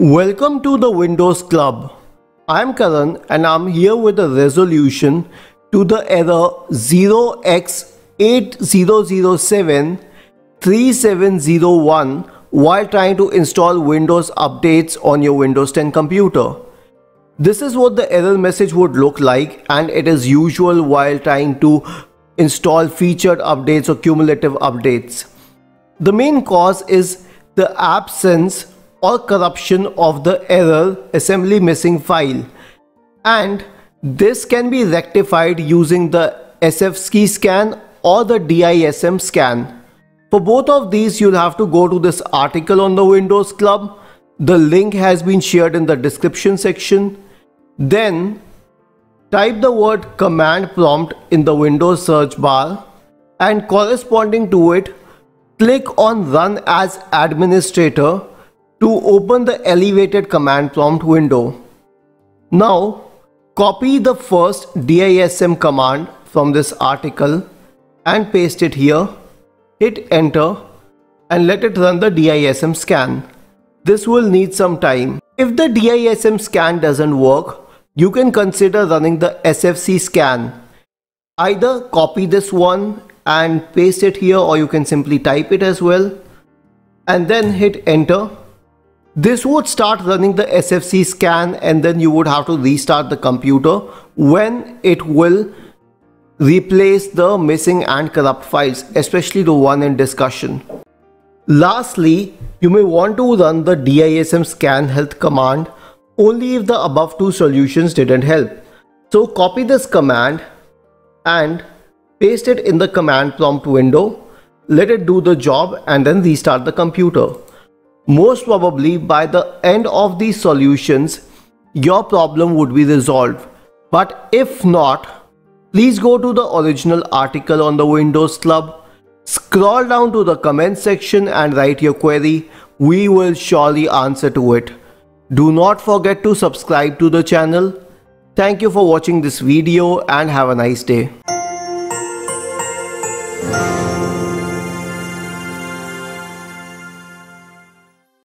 Welcome to the Windows Club. I'm Karan and I'm here with a resolution to the error 0x80073701 while trying to install Windows updates on your Windows 10 computer. This is what the error message would look like, and it is usual while trying to install featured updates or cumulative updates. The main cause is the absence or corruption of the error assembly missing file, and this can be rectified using the SFC scan or the DISM scan. For both of these, you'll have to go to this article on the Windows Club. The link has been shared in the description section. Then type the word command prompt in the Windows search bar, and corresponding to it, click on Run as Administrator to open the elevated command prompt window. Now, copy the first DISM command from this article and paste it here. Hit enter and let it run the DISM scan. This will need some time. If the DISM scan doesn't work, you can consider running the SFC scan. Either copy this one and paste it here, or you can simply type it as well and then hit enter. This would start running the SFC scan, and then you would have to restart the computer when it will replace the missing and corrupt files, especially the one in discussion. Lastly, you may want to run the DISM scan health command only if the above two solutions didn't help. So copy this command and paste it in the command prompt window. Let it do the job and then restart the computer. Most probably by the end of these solutions, your problem would be resolved. But if not, please go to the original article on the Windows Club, scroll down to the comment section and write your query. We will surely answer to it. Do not forget to subscribe to the channel. Thank you for watching this video and have a nice day.